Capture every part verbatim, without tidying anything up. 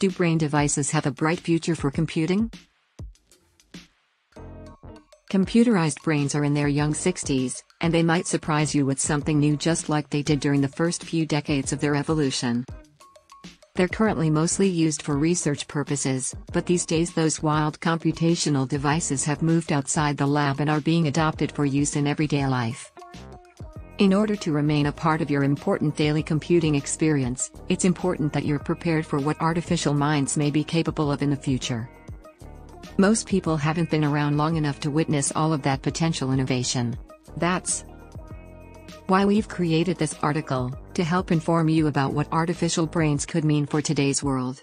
Do brain devices have a bright future for computing? Computerized brains are in their young sixties, and they might surprise you with something new just like they did during the first few decades of their evolution. They're currently mostly used for research purposes, but these days those wild computational devices have moved outside the lab and are being adopted for use in everyday life. In order to remain a part of your important daily computing experience, it's important that you're prepared for what artificial minds may be capable of in the future. Most people haven't been around long enough to witness all of that potential innovation. That's why we've created this article, to help inform you about what artificial brains could mean for today's world.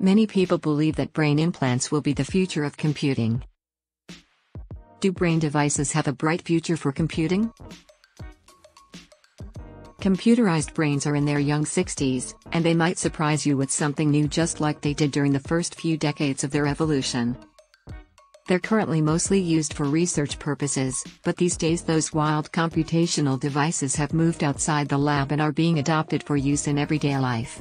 Many people believe that brain implants will be the future of computing. Do brain devices have a bright future for computing? Computerized brains are in their young sixties, and they might surprise you with something new just like they did during the first few decades of their evolution. They're currently mostly used for research purposes, but these days those wild computational devices have moved outside the lab and are being adopted for use in everyday life.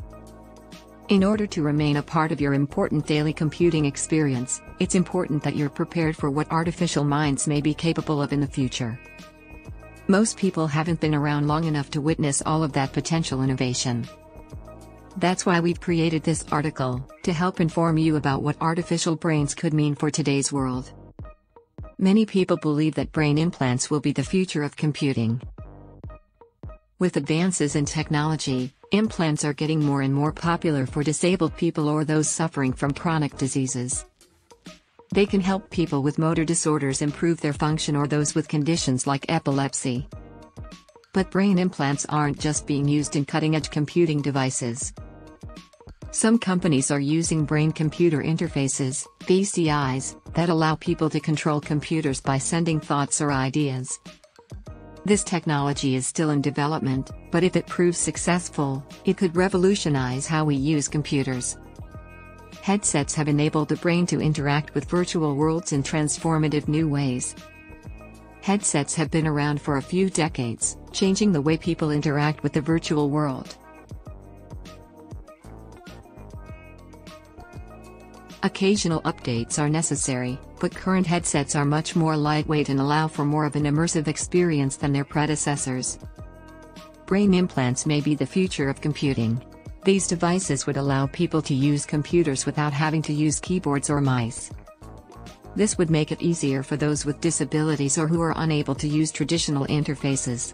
In order to remain a part of your important daily computing experience, it's important that you're prepared for what artificial minds may be capable of in the future. Most people haven't been around long enough to witness all of that potential innovation. That's why we've created this article, to help inform you about what artificial brains could mean for today's world. Many people believe that brain implants will be the future of computing. With advances in technology, implants are getting more and more popular for disabled people or those suffering from chronic diseases. They can help people with motor disorders improve their function or those with conditions like epilepsy. But brain implants aren't just being used in cutting-edge computing devices. Some companies are using brain-computer interfaces, B C Is, that allow people to control computers by sending thoughts or ideas. This technology is still in development, but if it proves successful, it could revolutionize how we use computers. Headsets have enabled the brain to interact with virtual worlds in transformative new ways. Headsets have been around for a few decades, changing the way people interact with the virtual world. Occasional updates are necessary, but current headsets are much more lightweight and allow for more of an immersive experience than their predecessors. Brain implants may be the future of computing. These devices would allow people to use computers without having to use keyboards or mice. This would make it easier for those with disabilities or who are unable to use traditional interfaces.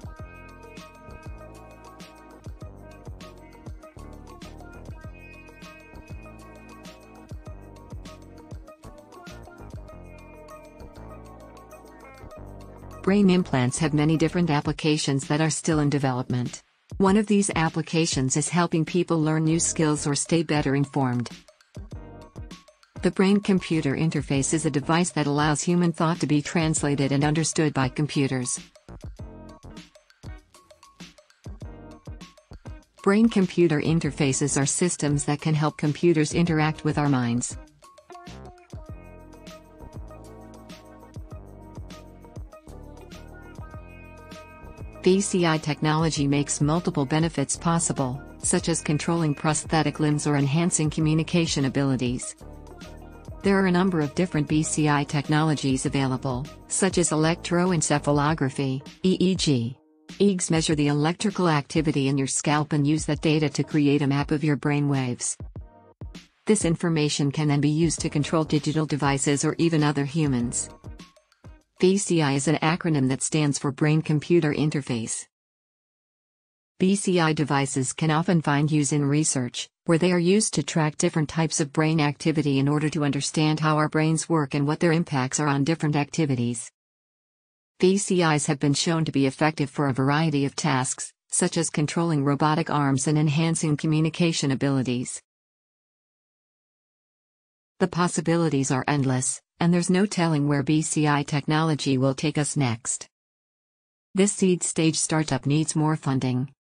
Brain implants have many different applications that are still in development. One of these applications is helping people learn new skills or stay better informed. The brain-computer interface is a device that allows human thought to be translated and understood by computers. Brain-computer interfaces are systems that can help computers interact with our minds. B C I technology makes multiple benefits possible, such as controlling prosthetic limbs or enhancing communication abilities. There are a number of different B C I technologies available, such as electroencephalography, E E G. E E Gs measure the electrical activity in your scalp and use that data to create a map of your brain waves. This information can then be used to control digital devices or even other humans. B C I is an acronym that stands for Brain-Computer Interface. B C I devices can often find use in research, where they are used to track different types of brain activity in order to understand how our brains work and what their impacts are on different activities. B C Is have been shown to be effective for a variety of tasks, such as controlling robotic arms and enhancing communication abilities. The possibilities are endless, and there's no telling where B C I technology will take us next. This seed-stage startup needs more funding.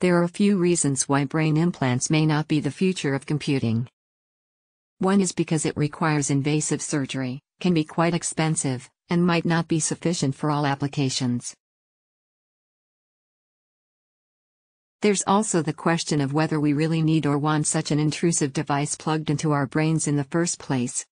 There are a few reasons why brain implants may not be the future of computing. One is because it requires invasive surgery, can be quite expensive, and might not be sufficient for all applications. There's also the question of whether we really need or want such an intrusive device plugged into our brains in the first place,